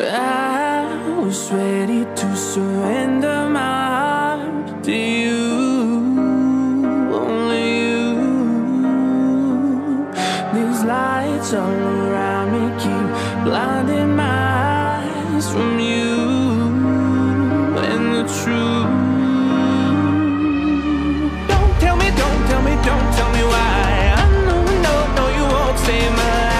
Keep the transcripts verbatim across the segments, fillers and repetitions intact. I was ready to surrender my heart to you, only you. These lights all around me keep blinding my eyes from you and the truth. Don't tell me, don't tell me, don't tell me why. I know, no, no, you won't save my life.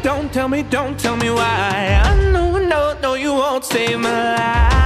Don't tell me, don't tell me why. I know, no, no, you won't save my life.